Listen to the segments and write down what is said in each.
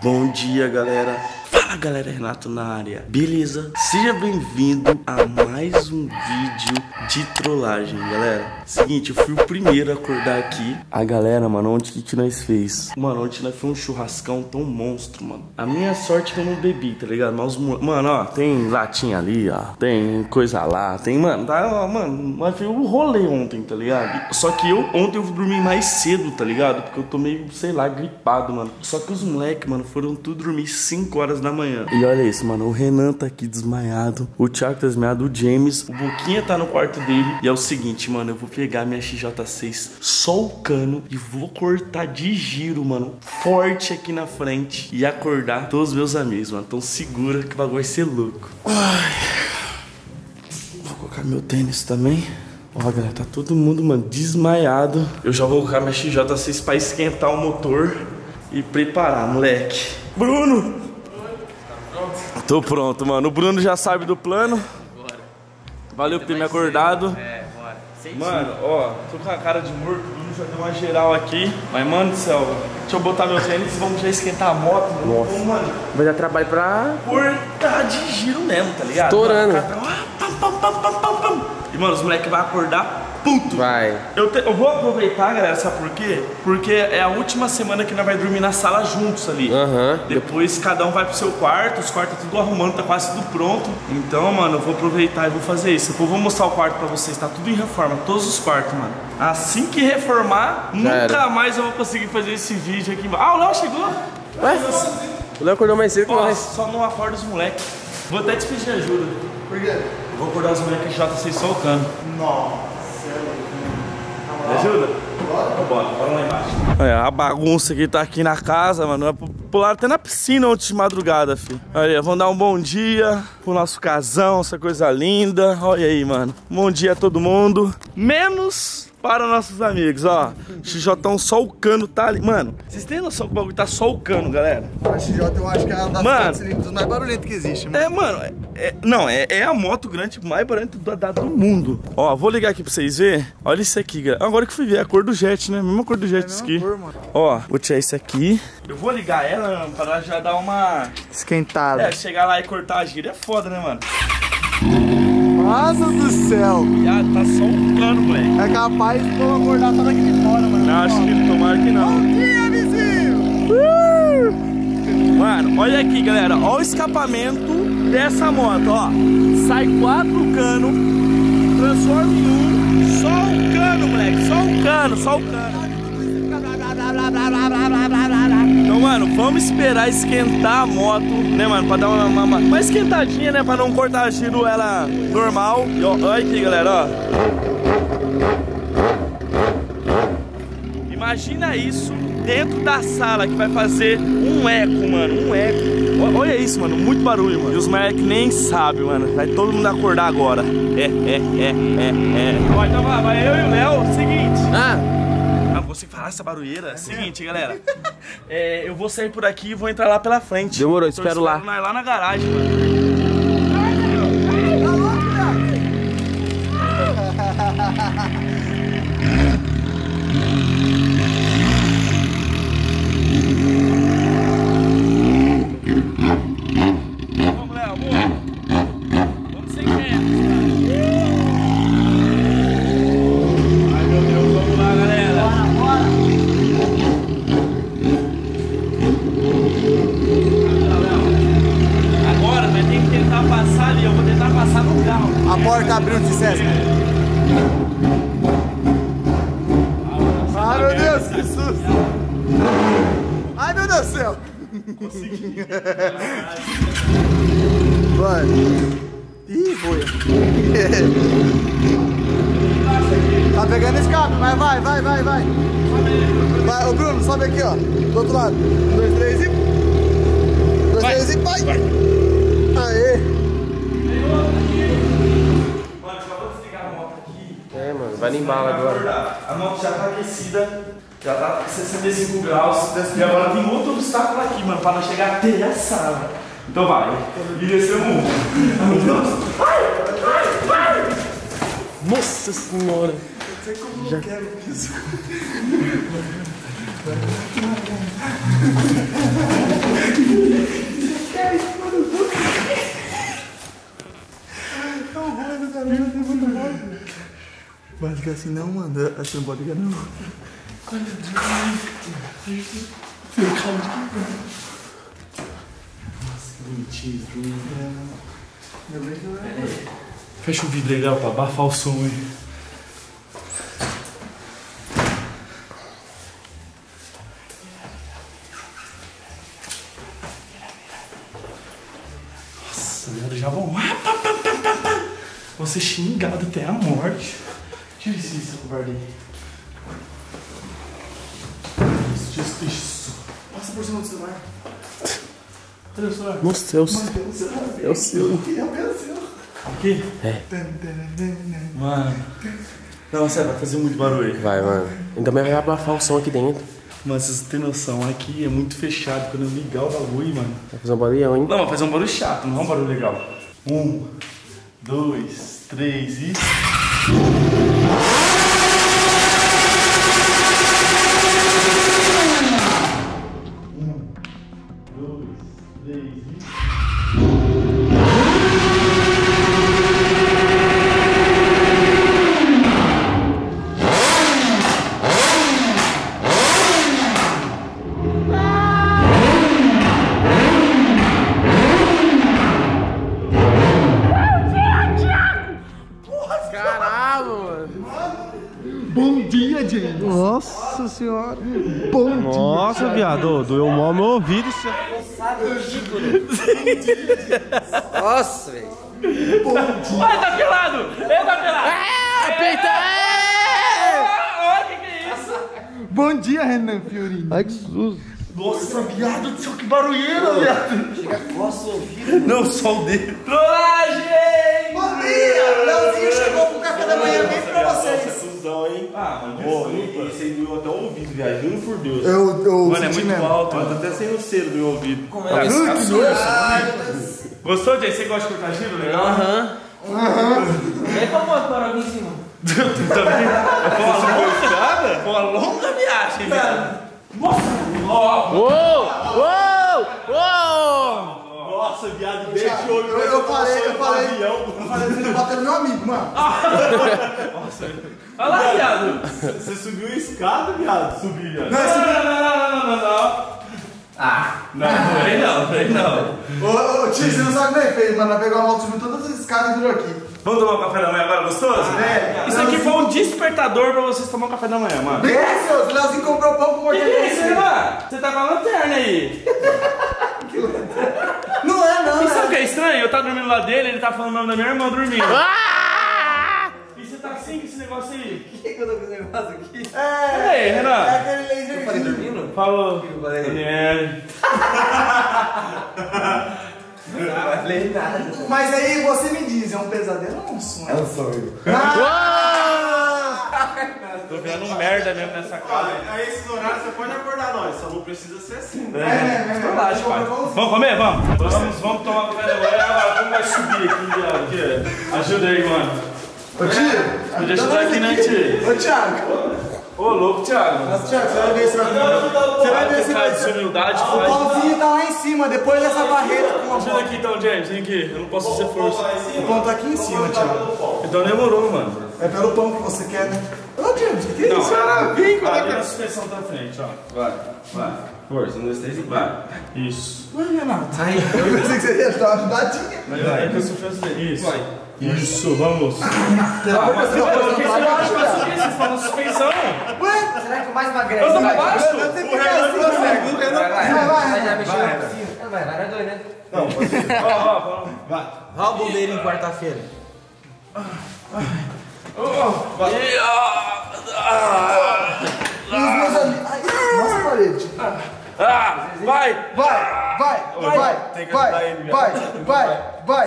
Bom dia, galera. Fala, galera, Renato na área. Beleza? Seja bem-vindo a mais um vídeo de trollagem, galera. Seguinte, eu fui o primeiro a acordar aqui. A galera, mano, ontem que nós fez? Mano, ontem nós foi um churrascão tão monstro, mano. A minha sorte que eu não bebi, tá ligado? Mas, mano, ó, tem latinha ali, ó. Tem coisa lá, tem, mano, tá, ó, mano. Mas foi um rolê ontem, tá ligado? Só que ontem eu dormi mais cedo, tá ligado? Porque eu tô meio, sei lá, gripado, mano. Só que os moleques, mano, foram tudo dormir 5 horas da manhã. E olha isso, mano, o Renan tá aqui desmaiado, o Thiago tá desmaiado, o James, o Boquinha tá no quarto dele. E é o seguinte, mano, eu vou pegar minha XJ6 só o cano e vou cortar de giro, mano, forte aqui na frente e acordar todos os meus amigos, mano. Então segura que o bagulho vai ser louco. Ai. Vou colocar meu tênis também. Ó, galera, tá todo mundo, mano, desmaiado. Eu já vou colocar minha XJ6 pra esquentar o motor e preparar, moleque. Bruno! Tô pronto, mano. O Bruno já sabe do plano. Bora. Valeu por ter me acordado. É, bora. Mano, ó, tô com a cara de morto. O Bruno já deu uma geral aqui. Mas, mano do céu, deixa eu botar meu tênis e vamos já esquentar a moto. Nossa. Então, mano, vai dar trabalho pra cortar de giro mesmo, tá ligado? Estourando. E, mano, os moleques vão acordar. Puto. Vai. Eu vou aproveitar, galera, sabe por quê? Porque é a última semana que nós vai dormir na sala juntos ali. Uhum. Depois cada um vai pro seu quarto, os quartos tudo arrumando, tá quase tudo pronto. Então, mano, eu vou aproveitar e vou fazer isso. Depois eu vou mostrar o quarto pra vocês, tá tudo em reforma, todos os quartos, mano. Assim que reformar, nunca mais eu vou conseguir fazer esse vídeo aqui. Ah, o Léo chegou? Ué? O Léo acordou mais cedo que nós. Só não acorda os moleques. Vou até te pedir ajuda. Por quê? Eu vou acordar os moleques já, tá vocês soltando. Nossa. Me ajuda? Bora lá embaixo. É, a bagunça que tá aqui na casa, mano. Pularam até na piscina ontem de madrugada, filho. Olha, vamos dar um bom dia pro nosso casão, essa coisa linda. Olha aí, mano. Bom dia a todo mundo. Menos para nossos amigos, ó. XJ1 só o cano tá ali. Mano, vocês têm noção que o bagulho tá só o cano, galera? A XJ eu acho que é a das cilindros mais barulhento que existe, mano. É, mano. É a moto grande mais barulhenta do mundo. Ó, vou ligar aqui pra vocês verem. Olha isso aqui, galera. Agora que eu fui ver, é a cor do jet, né? A mesma cor do jet ski. Ó, vou tirar isso aqui. Eu vou ligar ela, mano, pra ela já dar uma esquentada. É, chegar lá e cortar a gira é foda, né, mano? Nossa do céu! Ah, tá só um cano, moleque. É capaz de eu acordar só daqui de fora, mano. Não, acho que tomara que não. Bom dia, vizinho! Mano, olha aqui, galera. Olha o escapamento dessa moto, ó. Sai 4 canos, transforma em 1. Só um cano, moleque. Só um cano, só um cano. Então, mano, vamos esperar esquentar a moto, né, mano, pra dar uma esquentadinha, né, pra não cortar a giro ela normal. E ó, olha aqui, galera, ó. Imagina isso dentro da sala que vai fazer um eco, mano, um eco. Olha isso, mano, muito barulho, mano. E os moleques nem sabem, mano, vai todo mundo acordar agora. Ó, então vai eu e o Léo, seguinte. Consigo falar essa barulheira? Seguinte, galera. Eu vou sair por aqui e vou entrar lá pela frente. Demorou, espero lá. Lá na garagem, mano. Vamos, Léo, vamos. Vamos sem medo, cara. Vai. Ih, boia. Tá pegando escape, mas vai. Vai, ô Bruno, sobe aqui, ó. Do outro lado. 2, 3 e. 2, 3 e vai! Aê! Mano, acabou de desligar a moto aqui. É, mano, vai nem bala agora. A moto já tá aquecida. Já tá 65 graus, e agora tem outro obstáculo aqui, mano, pra não chegar até a sala. Então vai, e desceu um. Vai! Nossa senhora! Eu sei como eu já quero isso. fica assim, não, mano, assim não pode ligar, não. Nossa, que bonitinho, Bruno. Fecha o vidro aí, Léo, pra abafar o som aí. Nossa, Léo, já vão... Vou ser xingado até a morte. Tira isso, covarde. Isso, isso. Passa por cima do celular. Cadê o celular? Nossa, é o seu. É o seu. Aqui? É. Mano. Não, sério, vai fazer muito barulho aí. Vai, mano. Ainda mais vai abafar o som aqui dentro. Mano, vocês não têm noção, aqui é muito fechado. Quando eu ligar o bagulho, mano. Vai fazer um barulhão, hein? Não, vai fazer um barulho chato, não é um barulho legal. 1, 2, 3 e... Nossa senhora, bom dia. Nossa, viado, doeu mal meu ouvido. Nossa, velho. Bom dia. Ai, tá pelado! Ele tá pelado! É, peita! Olha o que é isso! Bom dia, Renan Fiorini. Ai, que susto. Nossa, viado do céu, que barulheira, viado. Chega coça o ouvido. Não, só o dedo. Trollagem! Bom dia, Léozinho chegou pro café da manhã, bem pra vocês. Hein? Ah, mano, você doeu até o ouvido, viado, juro por Deus. Eu mano, é muito mesmo. Alto, mano, tá até sem o cedo do ouvido. Como é? Gostou, James? Você gosta de cortar giro, legal? Aham. Vem pra moto, para mim em cima. Também. Foi uma longa viagem, velho. Nossa! Uou! Nossa, viado, deixa o olho. Eu falei, você bateu no meu amigo, mano. Nossa, olha lá, viado. Você subiu a escada, viado? Subi, viado. Não. Ah, não. Ô, tio, você não sabe o que é feio, mano. Vai pegar uma moto, subiu todas as escadas e entrou aqui. Vamos tomar um café da manhã agora, gostoso? É. Isso aqui foi um despertador pra vocês tomar um café da manhã, mano. Delicioso, o Léozinho comprou pão com mortadela. Que isso, mano? Você tá com a lanterna aí. Que lanterna? Não é, não. E sabe o que é estranho? Eu tava dormindo lá dele, ele tá falando o nome da minha irmã dormindo. E você tá assim com esse negócio aí? O que eu tô com esse negócio aqui? Cadê aí, Renan? É aquele laser. Eu falei dormindo? Falou. Eu falei. Não falei nada. Mas aí você me diz, é um pesadelo ou um sonho? É um sonho. Tô vendo um merda mesmo nessa casa. Aí esses horários você pode acordar nós, só não precisa ser assim, né? Vamos comer? Vamos tomar café da manhã, agora como vai subir aqui? Ajuda aí, mano. Ô tio, podia ajudar aqui, né, tio? Ô Thiago. Ô, louco, Thiago. Nossa, Thiago, você vai ver esse vai humildade. O pauzinho tá lá em cima, depois dessa barreira. Ajuda aqui então, James, vem aqui. Eu não posso ser força. O pão tá aqui em cima, Thiago. Então demorou, mano. É pelo pão que você quer, né? Ô, James, o que é isso? Cara, vem com a suspensão da frente, ó. Vai. Força, 1, 2, 3 e vai. Isso. Vai, Renato. Eu pensei que você ia dar uma ajudadinha. Vai, eu sou força dele. Isso. Vai. Isso, vamos! Mas por que você não acha que eu subi? Vocês estão na suspensão! Ué? Será que eu mais magrelo? Eu tô pra baixo? Vai, dois, né? Não, pode ser. Vai. Olha o bombeiro em quarta-feira. Vai. Nossa parede! Vai!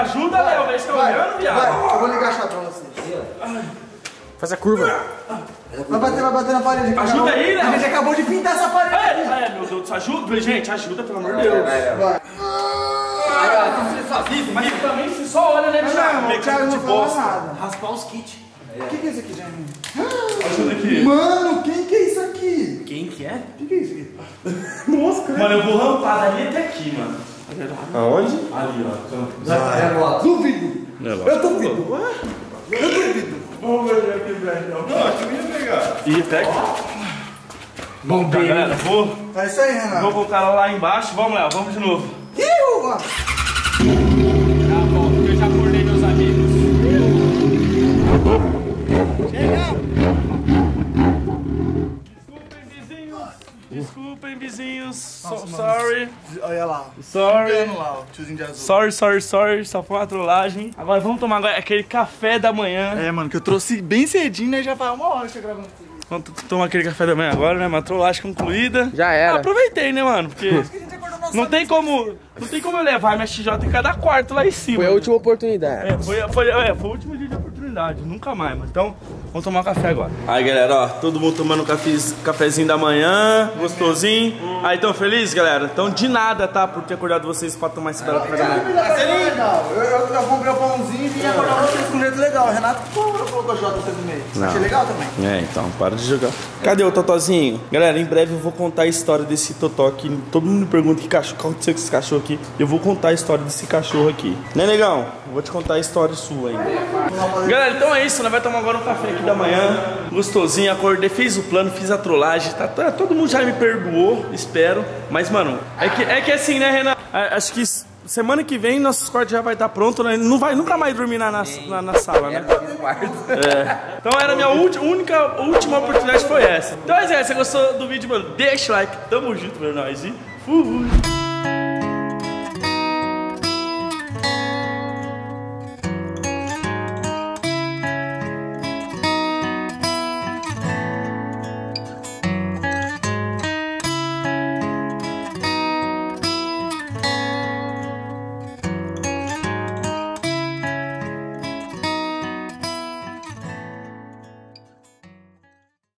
Ajuda, Léo, eles estão olhando, viado. Vai, eu vou ligar a chapéu assim. Faz a curva. Vai bater na parede. Ajuda aí, Léo. A gente acabou de pintar essa parede. É, meu Deus, ajuda, gente, ajuda, pelo amor de Deus. Vai. Mas também se só olha, né, Thiago? Não faz nada. Raspar os kits. O que é isso aqui, James? Ajuda aqui. Mano, quem que é isso aqui? Quem que é? O que é isso aqui? Nossa, cara. Mano, eu vou rampar dali até aqui, mano. Aonde? Ali, ó. Duvido. Eu duvido. Vamos ver aqui, velho. Não, acho que eu ia pegar. Ih, pega. Bom, galera, vou. É isso aí, Renato. Vou colocar ela lá embaixo. Vamos, Léo, vamos de novo. Ih, uva! Tá bom, porque eu já acordei meus amigos. Desculpem, vizinhos. Desculpem, vizinhos. Nossa, sorry. Olha lá. Sorry. Lá, tiozinho de azul. Sorry. Só foi uma trollagem. Agora vamos tomar aquele café da manhã. É, mano, que eu trouxe bem cedinho, né? Já faz uma hora que eu tô gravando isso. Vamos tomar aquele café da manhã agora, né? Uma trollagem concluída. Já era. Ah, aproveitei, né, mano? Porque não tem como eu levar minha XJ em cada quarto lá em cima. Foi a última oportunidade. É, foi o último dia de oportunidade. Nunca mais, mano. Então, vamos tomar um café agora. Aí, galera, ó. Todo mundo tomando cafezinho da manhã. Gostosinho. Aí, tão feliz, galera? Então, de nada, tá? Por ter acordado vocês pra tomar esse belo café da manhã. Eu vou comprar o pãozinho e acordar vocês com um jeito legal. O Renato, pô, colocou o J no meio. Você achei legal também? É, então, para de jogar. Cadê o Totozinho? Galera, em breve eu vou contar a história desse Totó aqui. Todo mundo me pergunta que cachorro, que aconteceu com esse cachorro aqui. Eu vou contar a história desse cachorro aqui. Né, negão? Vou te contar a história sua ainda. Galera, então é isso. Nós vamos tomar agora um café aqui da manhã. Gostosinho, acordei, fiz o plano, fiz a trollagem. Tá, todo mundo já me perdoou, espero. Mas, mano, é que assim, né, Renan? Acho que semana que vem nossos quartos já vai estar pronto, né? Não vai nunca mais dormir na sala, né? É. Então era a minha última oportunidade foi essa. Então é isso, se você gostou do vídeo, mano, deixa o like. Tamo junto, meu nós. E fui!